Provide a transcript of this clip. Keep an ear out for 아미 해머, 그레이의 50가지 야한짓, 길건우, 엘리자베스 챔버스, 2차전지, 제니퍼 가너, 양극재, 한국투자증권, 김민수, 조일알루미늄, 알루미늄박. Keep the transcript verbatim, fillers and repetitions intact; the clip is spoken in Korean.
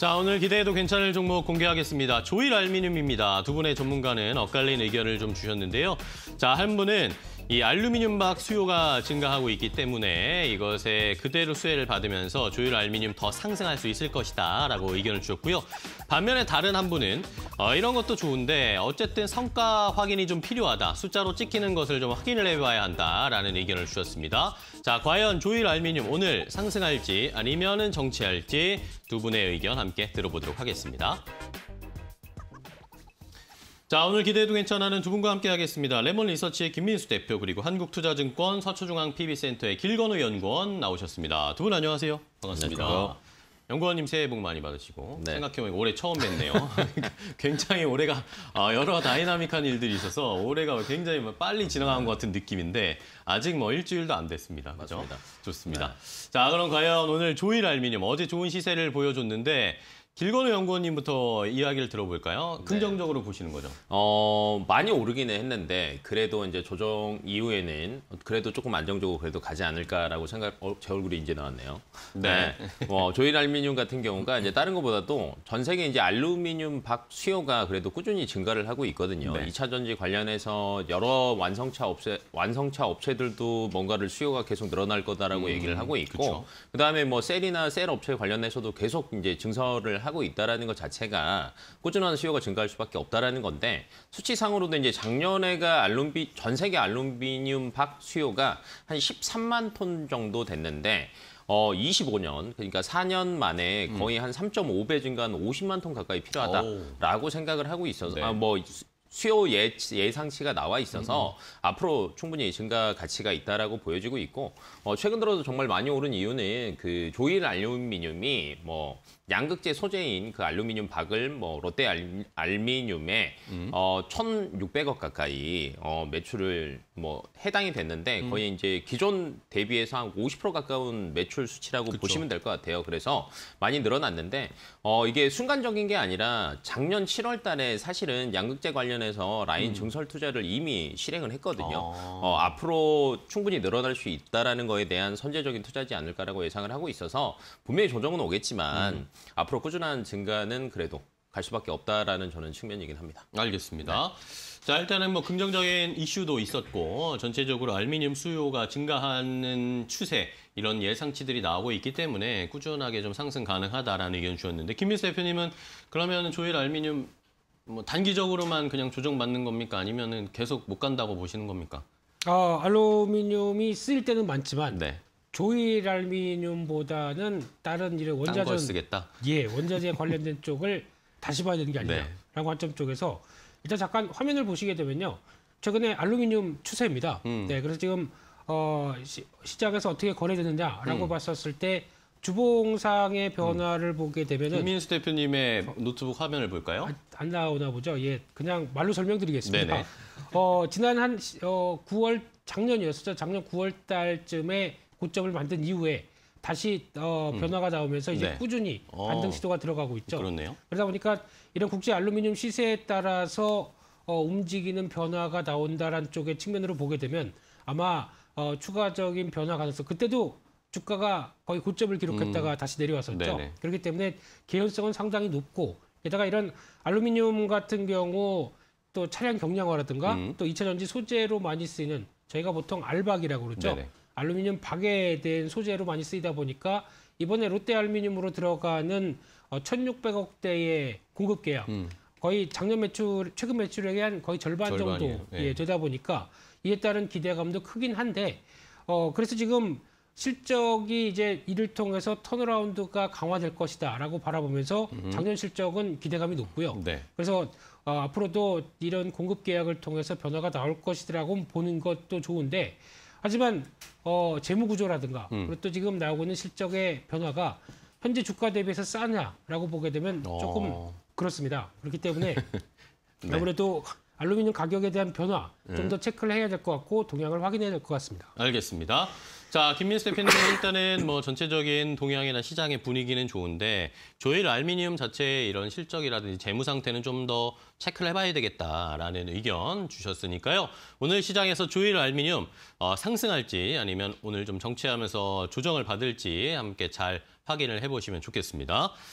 자, 오늘 기대해도 괜찮을 종목 공개하겠습니다. 조일알루미늄입니다. 두 분의 전문가는 엇갈린 의견을 좀 주셨는데요. 자, 한 분은 이 알루미늄박 수요가 증가하고 있기 때문에 이것에 그대로 수혜를 받으면서 조일알루미늄 더 상승할 수 있을 것이다 라고 의견을 주셨고요. 반면에 다른 한 분은 어, 이런 것도 좋은데 어쨌든 성과 확인이 좀 필요하다. 숫자로 찍히는 것을 좀 확인을 해봐야 한다라는 의견을 주셨습니다. 자, 과연 조일알루미늄 오늘 상승할지 아니면은 정체할지 두 분의 의견 함께 들어보도록 하겠습니다. 자, 오늘 기대해도 괜찮아는 두 분과 함께 하겠습니다. 레몬 리서치의 김민수 대표 그리고 한국투자증권 서초중앙 피비센터의 길건우 연구원 나오셨습니다. 두 분 안녕하세요. 반갑습니다. 안녕하세요. 연구원님 새해 복 많이 받으시고 네. 생각해보니까 올해 처음 뵙네요. 굉장히 올해가 여러 다이나믹한 일들이 있어서 올해가 굉장히 빨리 지나간 것 같은 느낌인데 아직 뭐 일주일도 안 됐습니다. 그죠? 맞습니다. 좋습니다. 네. 자, 그럼 과연 오늘 조일알루미늄 어제 좋은 시세를 보여줬는데 길건우 연구원님부터 이야기를 들어볼까요? 긍정적으로 네. 보시는 거죠? 어, 많이 오르기는 했는데 그래도 이제 조정 이후에는 그래도 조금 안정적으로 그래도 가지 않을까라고 생각. 어, 제 얼굴이 이제 나왔네요. 네. 네. 어, 조일알루미늄 같은 경우가 이제 다른 것보다도 전 세계 이제 알루미늄 박 수요가 그래도 꾸준히 증가를 하고 있거든요. 네. 이 차 전지 관련해서 여러 완성차 업체 완성차 업체들도 뭔가를 수요가 계속 늘어날 거다라고 음, 얘기를 하고 있고 그쵸. 그다음에 뭐 셀이나 셀 업체 관련해서도 계속 이제 증설을 하고 있다라는 것 자체가 꾸준한 수요가 증가할 수밖에 없다라는 건데 수치상으로도 이제 작년에가 알루미 전 세계 알루미늄 박 수요가 한 십삼만 톤 정도 됐는데 어 이십오 년 그러니까 사 년 만에 거의 음. 한 삼 점 오 배 증가한 오십만 톤 가까이 필요하다라고 오. 생각을 하고 있어서 네. 아, 뭐 수요 예상치가 나와 있어서 음. 앞으로 충분히 증가 가치가 있다라고 보여지고 있고 어, 최근 들어도 정말 많이 오른 이유는 그 조일 알루미늄이 뭐 양극재 소재인 그 알루미늄 박을 뭐 롯데 알, 알미늄에 음. 어, 천육백억 가까이 어, 매출을 뭐 해당이 됐는데 음. 거의 이제 기존 대비해서 한 오십 퍼센트 가까운 매출 수치라고 그쵸. 보시면 될 것 같아요. 그래서 많이 늘어났는데 어, 이게 순간적인 게 아니라 작년 칠월 달에 사실은 양극재 관련해서 라인 음. 증설 투자를 이미 실행을 했거든요. 아. 어, 앞으로 충분히 늘어날 수 있다라는 거에 대한 선제적인 투자지 않을까라고 예상을 하고 있어서 분명히 조정은 오겠지만 음. 앞으로 꾸준한 증가는 그래도 갈 수밖에 없다라는 저는 측면이긴 합니다. 알겠습니다. 네. 자, 일단은 뭐 긍정적인 이슈도 있었고 전체적으로 알루미늄 수요가 증가하는 추세 이런 예상치들이 나오고 있기 때문에 꾸준하게 좀 상승 가능하다라는 의견 주셨는데 김민수 대표님은 그러면 조일 알루미늄 뭐 단기적으로만 그냥 조정받는 겁니까? 아니면은 계속 못 간다고 보시는 겁니까? 아, 알루미늄이 쓰일 때는 많지만. 네. 조일 알루미늄보다는 다른 이런 원자재 쓰겠다. 예, 원자재 관련된 쪽을 다시 봐야 되는 게 아니냐라고 네. 관점 쪽에서 일단 잠깐 화면을 보시게 되면요. 최근에 알루미늄 추세입니다. 음. 네, 그래서 지금 어, 시, 시장에서 어떻게 거래되느냐라고 음. 봤었을 때 주봉상의 변화를 음. 보게 되면은 김민수 대표님의 노트북 화면을 볼까요? 안, 안 나오나 보죠. 예, 그냥 말로 설명드리겠습니다. 네네. 어, 지난 한 어, 구월 작년이었죠. 작년 구월 달쯤에 고점을 만든 이후에 다시 어, 음. 변화가 나오면서 이제 네. 꾸준히 반등 시도가 들어가고 있죠. 그렇네요. 그러다 보니까 이런 국제 알루미늄 시세에 따라서 어, 움직이는 변화가 나온다라는 쪽의 측면으로 보게 되면 아마 어, 추가적인 변화 가능성, 그때도 주가가 거의 고점을 기록했다가 음. 다시 내려왔었죠. 네네. 그렇기 때문에 개연성은 상당히 높고 게다가 이런 알루미늄 같은 경우 또 차량 경량화라든가 음. 또 이 차 전지 소재로 많이 쓰이는 저희가 보통 알박이라고 그러죠. 네네. 알루미늄 박에 대한 소재로 많이 쓰이다 보니까 이번에 롯데 알루미늄으로 들어가는 천육백억 대의 공급 계약 음. 거의 작년 매출, 최근 매출액의 한 거의 절반 절반이에요. 정도 네. 예, 되다 보니까 이에 따른 기대감도 크긴 한데 어, 그래서 지금 실적이 이제 이를 통해서 턴어라운드가 강화될 것이다 라고 바라보면서 작년 실적은 기대감이 높고요. 네. 그래서 어, 앞으로도 이런 공급 계약을 통해서 변화가 나올 것이라고 보는 것도 좋은데 하지만 어, 재무구조라든가 음. 그리고 또 지금 나오고 있는 실적의 변화가 현재 주가 대비해서 싸냐라고 보게 되면 조금 어. 그렇습니다. 그렇기 때문에 네. 아무래도 알루미늄 가격에 대한 변화 음. 좀 더 체크를 해야 될 것 같고 동향을 확인해야 될 것 같습니다. 알겠습니다. 자, 김민수 대표님 일단은 뭐 전체적인 동향이나 시장의 분위기는 좋은데 조일 알루미늄 자체의 이런 실적이라든지 재무 상태는 좀 더 체크를 해봐야 되겠다라는 의견 주셨으니까요. 오늘 시장에서 조일 알루미늄 어, 상승할지 아니면 오늘 좀 정체하면서 조정을 받을지 함께 잘 확인을 해보시면 좋겠습니다.